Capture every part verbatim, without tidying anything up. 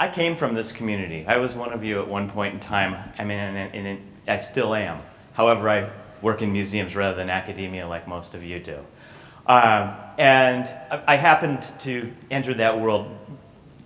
I came from this community. I was one of you at one point in time. I mean, and, and, and I still am. However, I work in museums rather than academia like most of you do. Um, and I happened to enter that world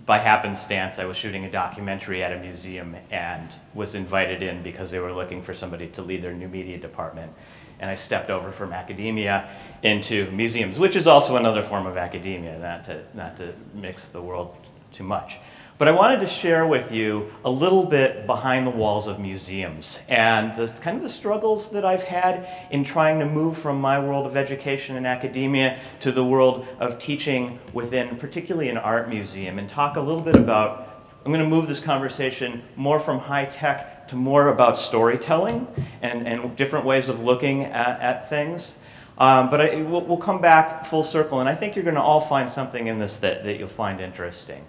by happenstance. I was shooting a documentary at a museum and was invited in because they were looking for somebody to lead their new media department. And I stepped over from academia into museums, which is also another form of academia, not to, not to mix the world too much. But I wanted to share with you a little bit behind the walls of museums and the, kind of the struggles that I've had in trying to move from my world of education and academia to the world of teaching within, particularly an art museum, and talk a little bit about, I'm going to move this conversation more from high tech to more about storytelling and, and different ways of looking at, at things. Um, but I, we'll, we'll come back full circle, and I think you're going to all find something in this that, that you'll find interesting.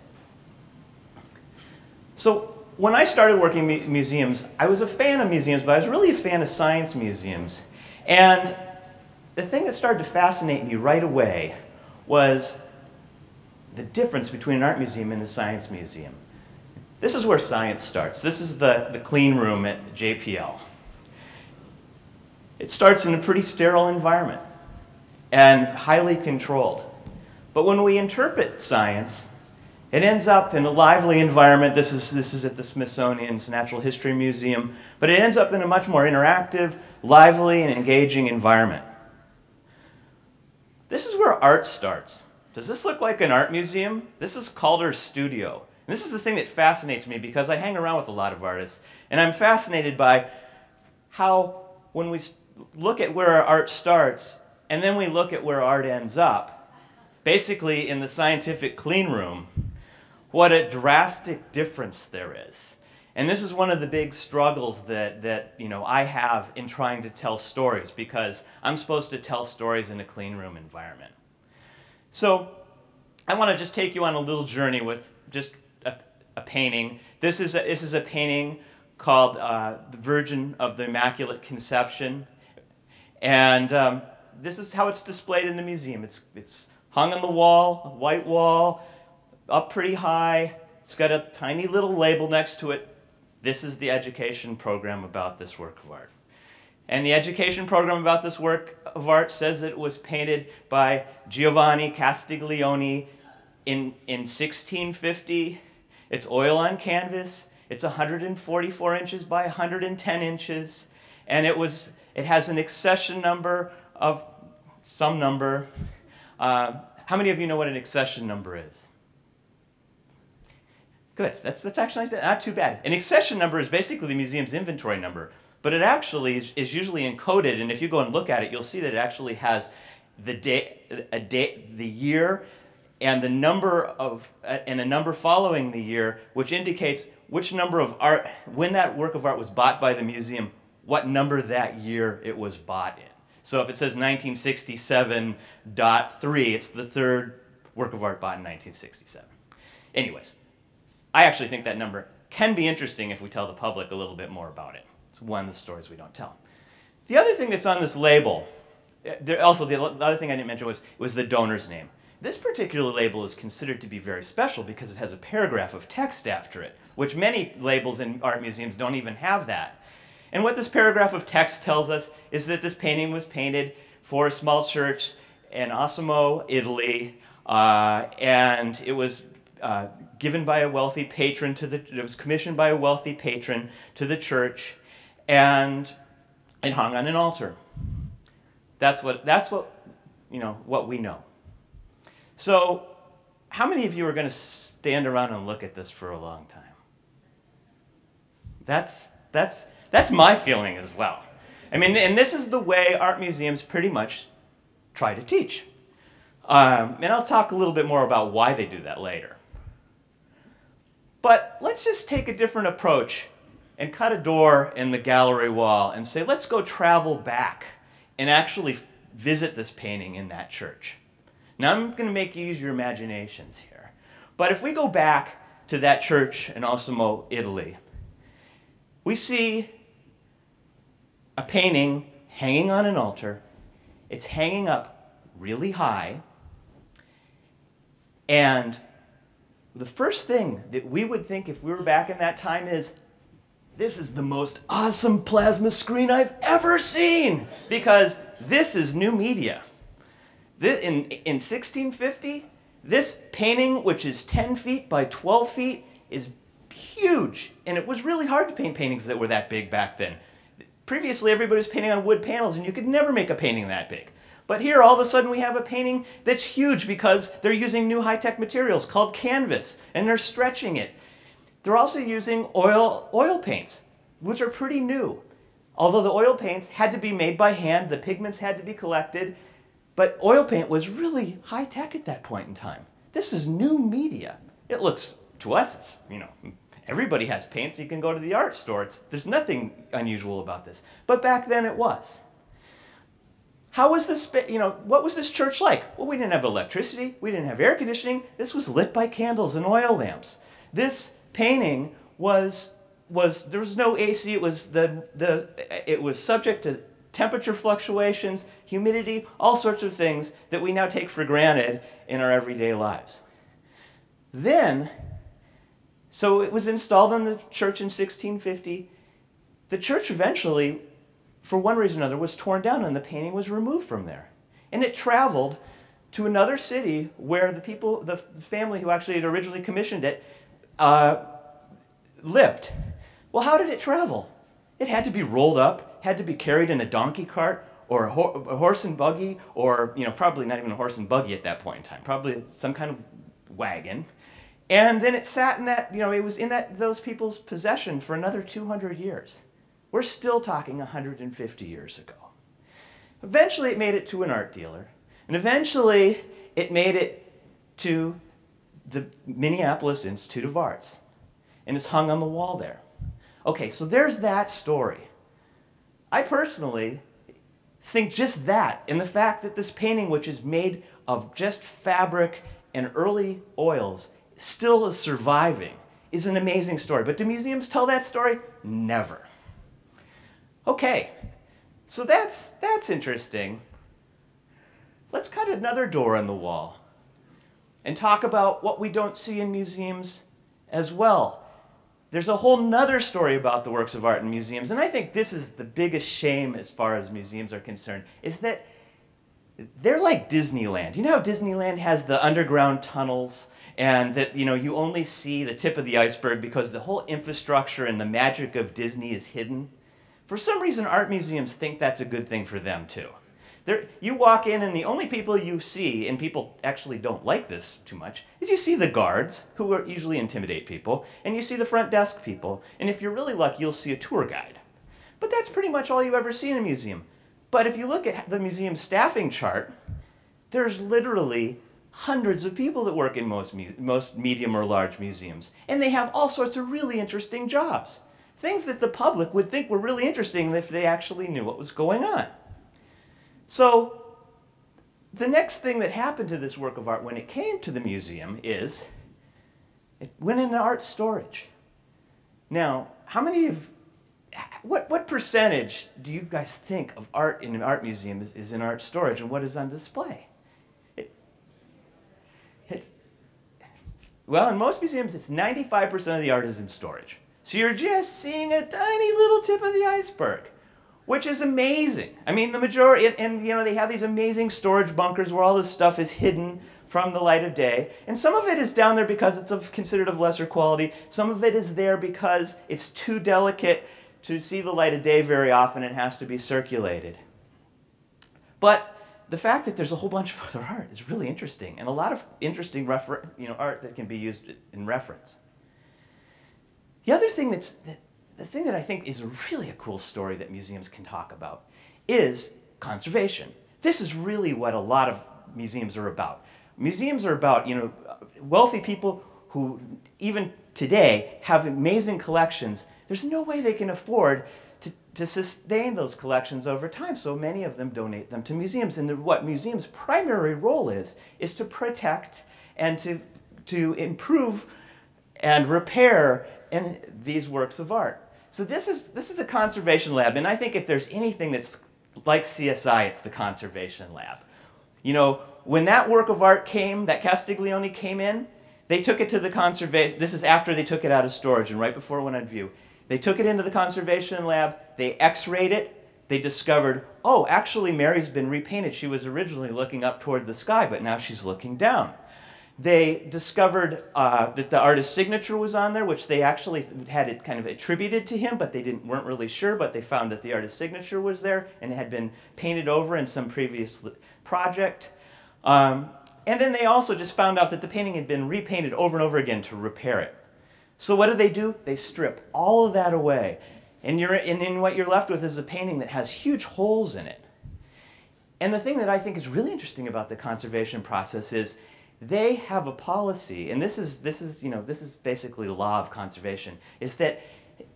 So when I started working in museums, I was a fan of museums, but I was really a fan of science museums. And the thing that started to fascinate me right away was the difference between an art museum and a science museum. This is where science starts. This is the, the clean room at J P L. It starts in a pretty sterile environment and highly controlled. But when we interpret science, it ends up in a lively environment. This is, this is at the Smithsonian's Natural History Museum, but it ends up in a much more interactive, lively, and engaging environment. This is where art starts. Does this look like an art museum? This is Calder's studio. And this is the thing that fascinates me because I hang around with a lot of artists, and I'm fascinated by how when we look at where our art starts and then we look at where art ends up, basically in the scientific clean room, what a drastic difference there is. And this is one of the big struggles that, that you know, I have in trying to tell stories, because I'm supposed to tell stories in a clean room environment. So I want to just take you on a little journey with just a, a painting. This is a, this is a painting called uh, The Virgin of the Immaculate Conception. And um, this is how it's displayed in the museum. It's, it's hung on the wall, a white wall, up pretty high. It's got a tiny little label next to it. This is the education program about this work of art. And the education program about this work of art says that it was painted by Giovanni Castiglione in, in sixteen fifty. It's oil on canvas. It's one hundred forty-four inches by one hundred ten inches. And it, was, it has an accession number of some number. Uh, how many of you know what an accession number is? Good, that's, that's actually not too bad. An accession number is basically the museum's inventory number, but it actually is, is usually encoded, and if you go and look at it, you'll see that it actually has the day, a day, the year, and the number of, and a number following the year, which indicates which number of art, when that work of art was bought by the museum, what number that year it was bought in. So if it says nineteen sixty-seven point three, it's the third work of art bought in nineteen sixty-seven. Anyways. I actually think that number can be interesting if we tell the public a little bit more about it. It's one of the stories we don't tell. The other thing that's on this label, there, also the other thing I didn't mention was, was the donor's name. This particular label is considered to be very special because it has a paragraph of text after it, which many labels in art museums don't even have that. And what this paragraph of text tells us is that this painting was painted for a small church in Osimo, Italy, uh, and it was Uh, given by a wealthy patron to the, it was commissioned by a wealthy patron to the church, and it hung on an altar. That's what, that's what, you know, what we know. So how many of you are going to stand around and look at this for a long time? That's, that's, that's my feeling as well. I mean, and this is the way art museums pretty much try to teach. Um, and I'll talk a little bit more about why they do that later. But let's just take a different approach and cut a door in the gallery wall and say, let's go travel back and actually visit this painting in that church. Now, I'm going to make you use your imaginations here. But if we go back to that church in Osimo, Italy, we see a painting hanging on an altar. It's hanging up really high, and the first thing that we would think if we were back in that time is, this is the most awesome plasma screen I've ever seen, because this is new media. This, in, in sixteen fifty, this painting, which is ten feet by twelve feet, is huge, and it was really hard to paint paintings that were that big back then. Previously, everybody was painting on wood panels, and you could never make a painting that big. But here, all of a sudden, we have a painting that's huge because they're using new high-tech materials called canvas, and they're stretching it. They're also using oil, oil paints, which are pretty new. Although the oil paints had to be made by hand, the pigments had to be collected, but oil paint was really high-tech at that point in time. This is new media. It looks, to us, it's, you know, everybody has paints. You can go to the art store. It's, there's nothing unusual about this. But back then it was. How was this, you know, what was this church like? Well, we didn't have electricity. We didn't have air conditioning. This was lit by candles and oil lamps. This painting was, was there was no A C. It was, the, the, it was subject to temperature fluctuations, humidity, all sorts of things that we now take for granted in our everyday lives. Then, so it was installed in the church in sixteen fifty. The church eventually, for one reason or another, was torn down and the painting was removed from there. And it traveled to another city where the people, the family who actually had originally commissioned it, uh, lived. Well, how did it travel? It had to be rolled up, had to be carried in a donkey cart or a, ho a horse and buggy, or, you know, probably not even a horse and buggy at that point in time, probably some kind of wagon. And then it sat in that, you know, it was in that, those people's possession for another two hundred years. We're still talking one hundred fifty years ago. Eventually it made it to an art dealer, and eventually it made it to the Minneapolis Institute of Arts, and it's hung on the wall there. Okay, so there's that story. I personally think just that, and the fact that this painting, which is made of just fabric and early oils, still is surviving, is an amazing story. But do museums tell that story? Never. Okay, so that's, that's interesting. Let's cut another door in the wall and talk about what we don't see in museums as well. There's a whole nother story about the works of art in museums, and I think this is the biggest shame as far as museums are concerned, is that they're like Disneyland. You know how Disneyland has the underground tunnels, and that, you know, you only see the tip of the iceberg because the whole infrastructure and the magic of Disney is hidden? For some reason, art museums think that's a good thing for them, too. They're, you walk in, and the only people you see, and people actually don't like this too much, is you see the guards, who are usually intimidate people, and you see the front desk people, and if you're really lucky, you'll see a tour guide. But that's pretty much all you ever see in a museum. But if you look at the museum staffing chart, there's literally hundreds of people that work in most, most medium or large museums, and they have all sorts of really interesting jobs. Things that the public would think were really interesting if they actually knew what was going on. So the next thing that happened to this work of art when it came to the museum is it went into art storage. Now, how many of, what, what percentage do you guys think of art in an art museum is, is in art storage, and what is on display? It, it's, well, in most museums, it's ninety-five percent of the art is in storage. So you're just seeing a tiny little tip of the iceberg, which is amazing. I mean, the majority, and, and you know, they have these amazing storage bunkers where all this stuff is hidden from the light of day. And some of it is down there because it's of, considered of lesser quality. Some of it is there because it's too delicate to see the light of day very often. It has to be circulated. But the fact that there's a whole bunch of other art is really interesting, and a lot of interesting refer you know, art that can be used in reference. The other thing that's, the thing that I think is really a cool story that museums can talk about is conservation. This is really what a lot of museums are about. Museums are about, you know, wealthy people who even today have amazing collections. There's no way they can afford to, to sustain those collections over time, so many of them donate them to museums. And the, what museums' primary role is, is to protect and to, to improve and repair and these works of art. So this is, this is a conservation lab, and I think if there's anything that's like C S I, it's the conservation lab. You know, when that work of art came, that Castiglione came in, They took it to the conservation, this is after they took it out of storage and right before it went on view. They took it into the conservation lab, they x-rayed it, they discovered, oh, actually Mary's been repainted. She was originally looking up toward the sky, but now she's looking down. They discovered uh, that the artist's signature was on there, which they actually had it kind of attributed to him, but they didn't, weren't really sure, but they found that the artist's signature was there and it had been painted over in some previous project. Um, and then they also just found out that the painting had been repainted over and over again to repair it. So what do they do? They strip all of that away. And, you're, and then what you're left with is a painting that has huge holes in it. And the thing that I think is really interesting about the conservation process is they have a policy, and this is, this is, you know, this is basically law of conservation, is that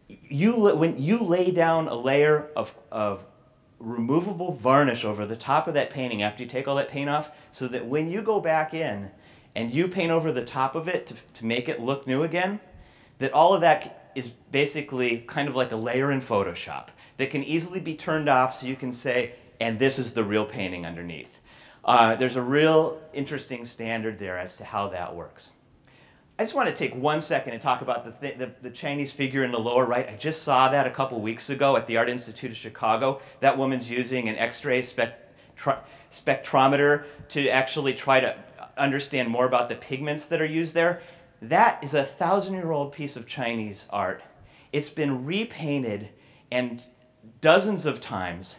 you, when you lay down a layer of, of removable varnish over the top of that painting after you take all that paint off, so that when you go back in and you paint over the top of it to, to make it look new again, that all of that is basically kind of like a layer in Photoshop that can easily be turned off so you can say, and this is the real painting underneath. Uh, there's a real interesting standard there as to how that works. I just want to take one second and talk about the, th the, the Chinese figure in the lower right. I just saw that a couple weeks ago at the Art Institute of Chicago. That woman's using an X-ray spectro spectrometer to actually try to understand more about the pigments that are used there. That is a thousand-year-old piece of Chinese art. It's been repainted and dozens of times,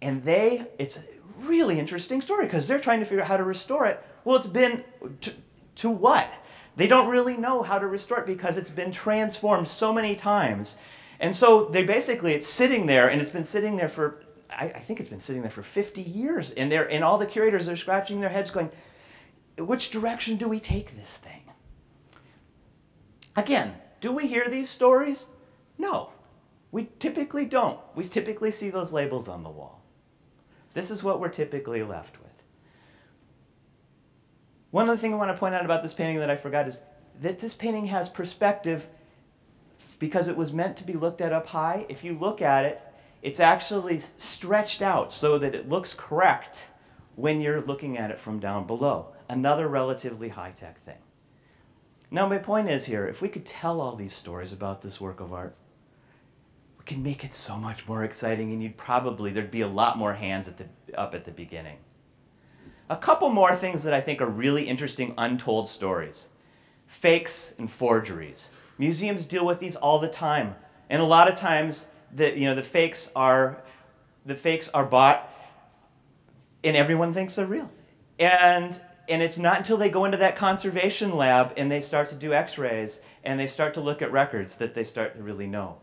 and they, it's a really interesting story because they're trying to figure out how to restore it. Well, it's been, to, to what? They don't really know how to restore it because it's been transformed so many times. And so they basically, it's sitting there, and it's been sitting there for, I, I think it's been sitting there for fifty years, and, they're, and all the curators are scratching their heads going, which direction do we take this thing? Again, do we hear these stories? No, we typically don't. We typically see those labels on the wall. This is what we're typically left with. One other thing I want to point out about this painting that I forgot is that this painting has perspective because it was meant to be looked at up high. If you look at it, it's actually stretched out so that it looks correct when you're looking at it from down below. Another relatively high-tech thing. Now my point is here, if we could tell all these stories about this work of art, we could make it so much more exciting, and you'd probably, there'd be a lot more hands at the, up at the beginning. A couple more things that I think are really interesting untold stories. Fakes and forgeries. Museums deal with these all the time. And a lot of times the, you know, the, fakes are, the fakes are bought and everyone thinks they're real. And And it's not until they go into that conservation lab and they start to do x-rays and they start to look at records that they start to really know.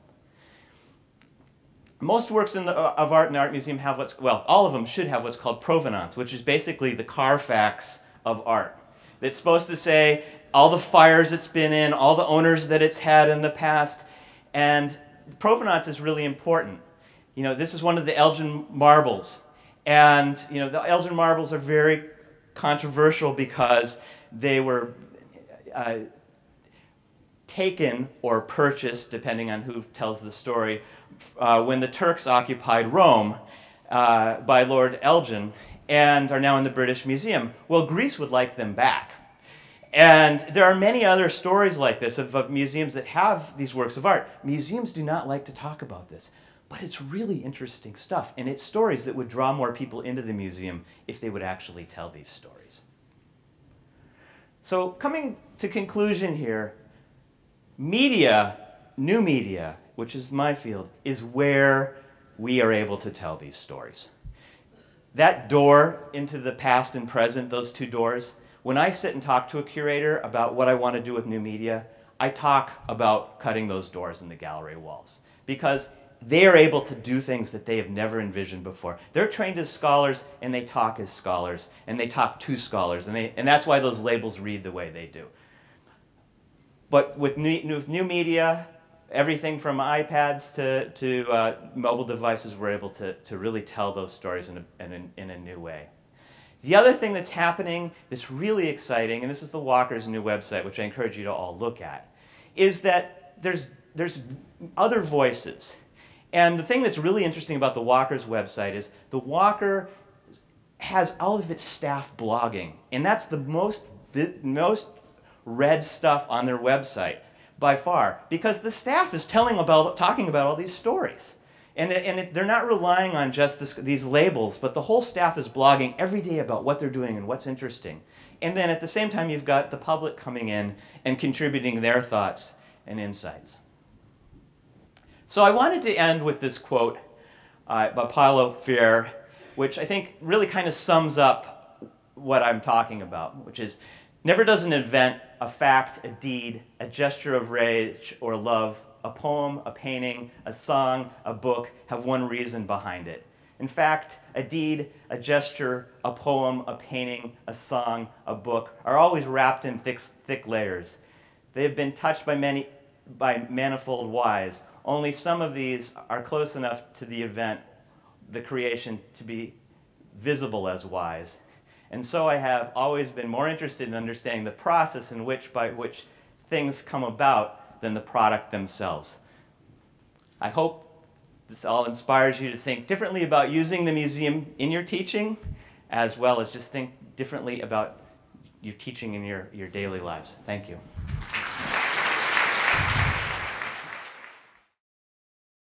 Most works in the, of art in the art museum have what's, well, all of them should have what's called provenance, which is basically the Carfax of art. It's supposed to say all the fires it's been in, all the owners that it's had in the past, and provenance is really important. You know, this is one of the Elgin marbles, and you know, the Elgin marbles are very controversial because they were uh, taken or purchased, depending on who tells the story, uh, when the Turks occupied Rome uh, by Lord Elgin and are now in the British Museum. Well, Greece would like them back. And there are many other stories like this of, of museums that have these works of art. Museums do not like to talk about this, but it's really interesting stuff, and it's stories that would draw more people into the museum if they would actually tell these stories. So coming to conclusion here, media, new media, which is my field, is where we are able to tell these stories. That door into the past and present, those two doors, when I sit and talk to a curator about what I want to do with new media, I talk about cutting those doors in the gallery walls, because they're able to do things that they have never envisioned before. They're trained as scholars, and they talk as scholars, and they talk to scholars, and, they, and that's why those labels read the way they do. But with new, new, new media, everything from iPads to, to uh, mobile devices, we're able to, to really tell those stories in a, in, a, in a new way. The other thing that's happening that's really exciting, and this is the Walker's new website, which I encourage you to all look at, is that there's, there's other voices. And the thing that's really interesting about the Walker's website is the Walker has all of its staff blogging, and that's the most, most read stuff on their website by far, because the staff is telling about, talking about all these stories. And, and it, they're not relying on just this, these labels, but the whole staff is blogging every day about what they're doing and what's interesting. And then at the same time, you've got the public coming in and contributing their thoughts and insights. So I wanted to end with this quote uh, by Paulo Freire, which I think really kind of sums up what I'm talking about, which is, never does an event, a fact, a deed, a gesture of rage or love, a poem, a painting, a song, a book, have one reason behind it. In fact, a deed, a gesture, a poem, a painting, a song, a book are always wrapped in thick, thick layers. They have been touched by, many, by manifold whys. Only some of these are close enough to the event, the creation, to be visible as whys. And so I have always been more interested in understanding the process in which, by which things come about than the product themselves. I hope this all inspires you to think differently about using the museum in your teaching, as well as just think differently about your teaching in your, your daily lives. Thank you.